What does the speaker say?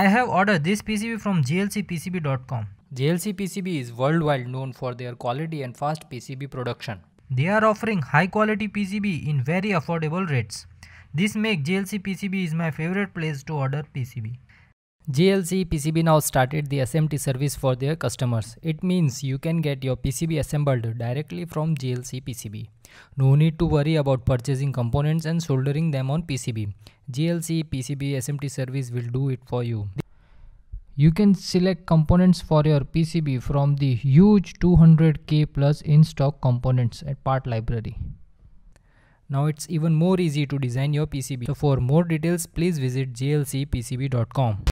I have ordered this PCB from JLCPCB.com. JLCPCB is worldwide known for their quality and fast PCB production. They are offering high quality PCB in very affordable rates. This makes JLCPCB is my favorite place to order PCB. JLCPCB now started the SMT service for their customers. It means you can get your PCB assembled directly from JLCPCB. No need to worry about purchasing components and soldering them on PCB. JLCPCB SMT service will do it for you. You can select components for your PCB from the huge 200K plus in-stock components at part library. Now it's even more easy to design your PCB. So for more details, please visit JLCPCB.com.